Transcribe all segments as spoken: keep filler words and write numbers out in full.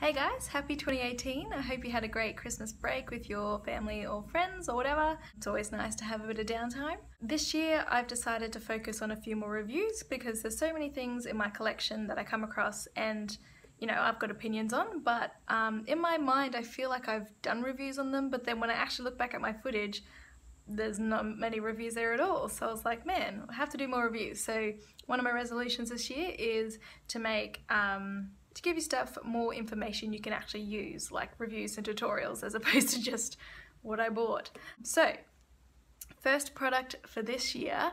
Hey guys, happy twenty eighteen. I hope you had a great Christmas break with your family or friends or whatever. It's always nice to have a bit of downtime. This year I've decided to focus on a few more reviews because there's so many things in my collection that I come across and, you know, I've got opinions on, but um, in my mind I feel like I've done reviews on them, but then when I actually look back at my footage, there's not many reviews there at all. So I was like, man, I have to do more reviews. So one of my resolutions this year is to make... Um, to give you stuff more information you can actually use, like reviews and tutorials, as opposed to just what I bought. So, first product for this year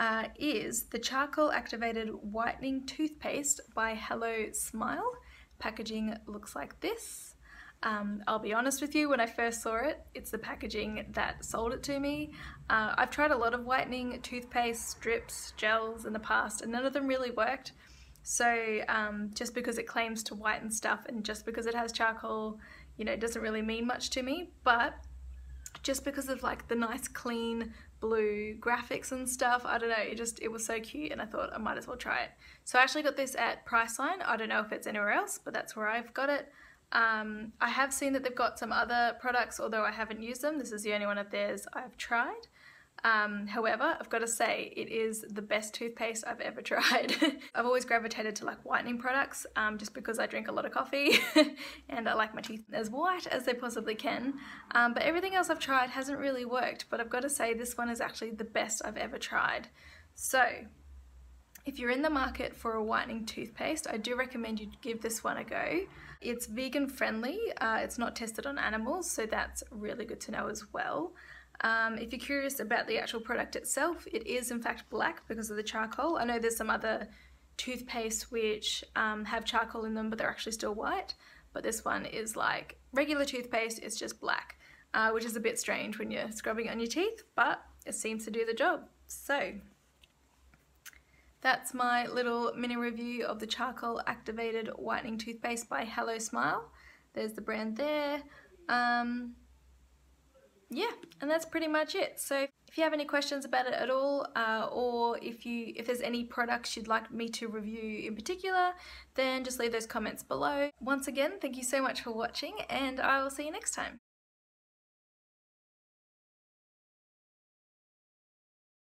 uh, is the Charcoal Activated Whitening Toothpaste by Hello Smile. Packaging looks like this. Um, I'll be honest with you, when I first saw it, it's the packaging that sold it to me. Uh, I've tried a lot of whitening toothpaste, strips, gels in the past, and none of them really worked. So um, just because it claims to whiten stuff and just because it has charcoal, you know, it doesn't really mean much to me, but just because of like the nice clean blue graphics and stuff, I don't know, it just, it was so cute and I thought I might as well try it. So I actually got this at Priceline. I don't know if it's anywhere else, but that's where I've got it. Um, I have seen that they've got some other products, although I haven't used them. This is the only one of theirs I've tried. Um, however, I've got to say, it is the best toothpaste I've ever tried. I've always gravitated to like whitening products um, just because I drink a lot of coffee and I like my teeth as white as they possibly can. Um, but everything else I've tried hasn't really worked, but I've got to say this one is actually the best I've ever tried. So, if you're in the market for a whitening toothpaste, I do recommend you give this one a go. It's vegan friendly, uh, it's not tested on animals, so that's really good to know as well. Um, if you're curious about the actual product itself, it is in fact black because of the charcoal. I know there's some other toothpaste which um, have charcoal in them, but they're actually still white. But this one is like regular toothpaste, it's just black, uh, which is a bit strange when you're scrubbing on your teeth, but it seems to do the job. So that's my little mini review of the Charcoal Activated Whitening Toothpaste by Hello Smile. There's the brand there. Um, yeah, and that's pretty much it. So if you have any questions about it at all, uh, or if you if there's any products you'd like me to review in particular, then just leave those comments below. Once again, thank you so much for watching, and I will see you next time.